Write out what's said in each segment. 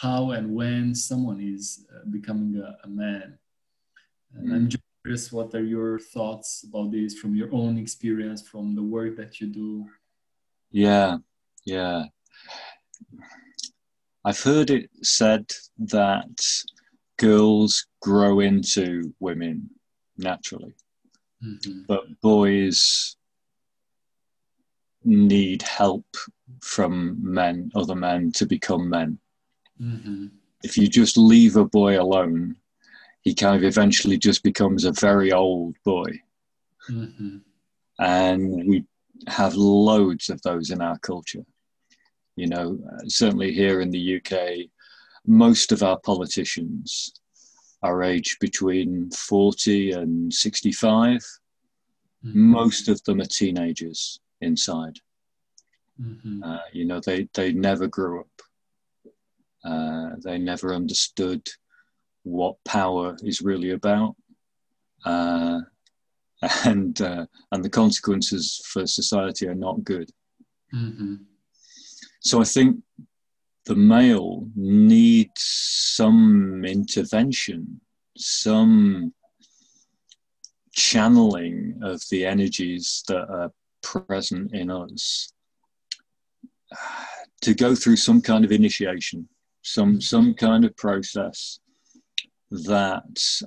how and when someone is becoming a man. And I'm just curious, what are your thoughts about this from your own experience, from the work that you do? Yeah. I've heard it said that girls grow into women naturally, but boys need help from men, other men, to become men. If you just leave a boy alone, he kind of eventually just becomes a very old boy. And we have loads of those in our culture. You know, certainly here in the UK, most of our politicians are aged between 40 and 65. Most of them are teenagers inside. You know, they never grew up. They never understood what power is really about, and the consequences for society are not good. So I think the male needs some intervention, some channeling of the energies that are present in us, to go through some kind of initiation, some kind of process that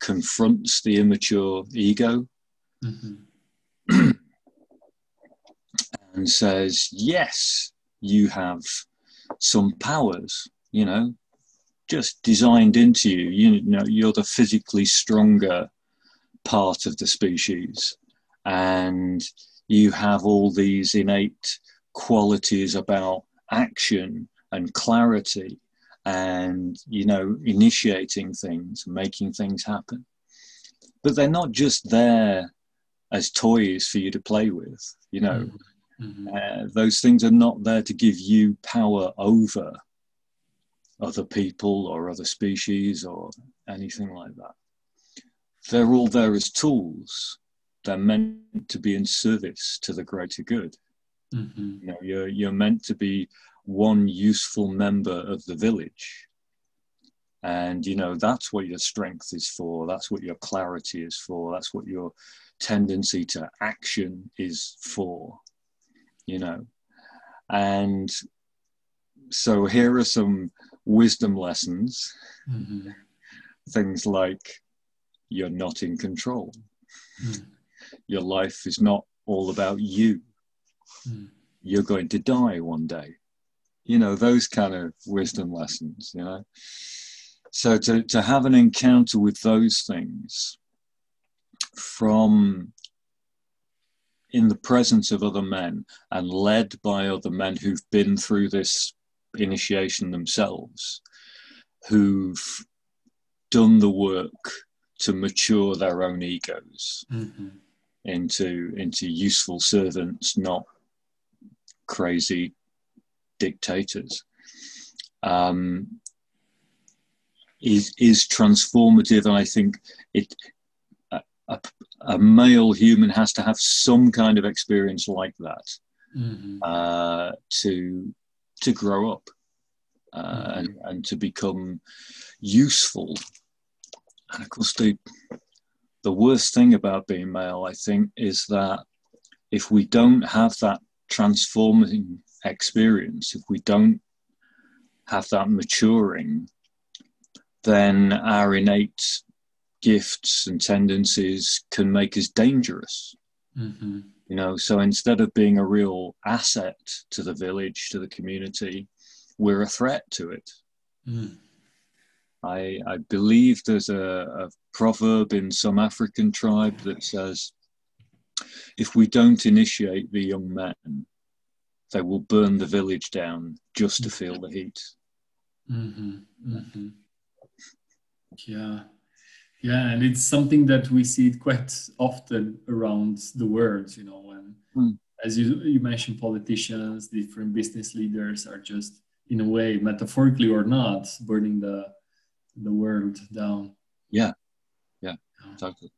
confronts the immature ego and says, yes, you have some powers, you know, just designed into you. You know, you're the physically stronger part of the species, and you have all these innate qualities about action and clarity and, you know, initiating things, making things happen. But they're not just there as toys for you to play with, you know. Those things are not there to give you power over other people or other species or anything like that. They're all there as tools. They're meant to be in service to the greater good. You know, you're meant to be one useful member of the village. And, you know, that's what your strength is for. That's what your clarity is for. That's what your tendency to action is for. You know, and so here are some wisdom lessons. Things like, you're not in control. Your life is not all about you. You're going to die one day. You know, those kind of wisdom lessons, you know. So to have an encounter with those things from in the presence of other men and led by other men who've been through this initiation themselves, who've done the work to mature their own egos into useful servants, not crazy dictators, is transformative. And I think a male human has to have some kind of experience like that to grow up and to become useful. And of course, the worst thing about being male, I think, is that if we don't have that transforming experience, if we don't have that maturing, then our innate gifts and tendencies can make us dangerous. You know, so instead of being a real asset to the village, to the community, we're a threat to it. I believe there's a proverb in some African tribe that says, if we don't initiate the young men, they will burn the village down just to feel the heat. Yeah, and it's something that we see it quite often around the world, you know, and as you mentioned, politicians, different business leaders are just, in a way, metaphorically or not, burning the world down. Yeah, exactly.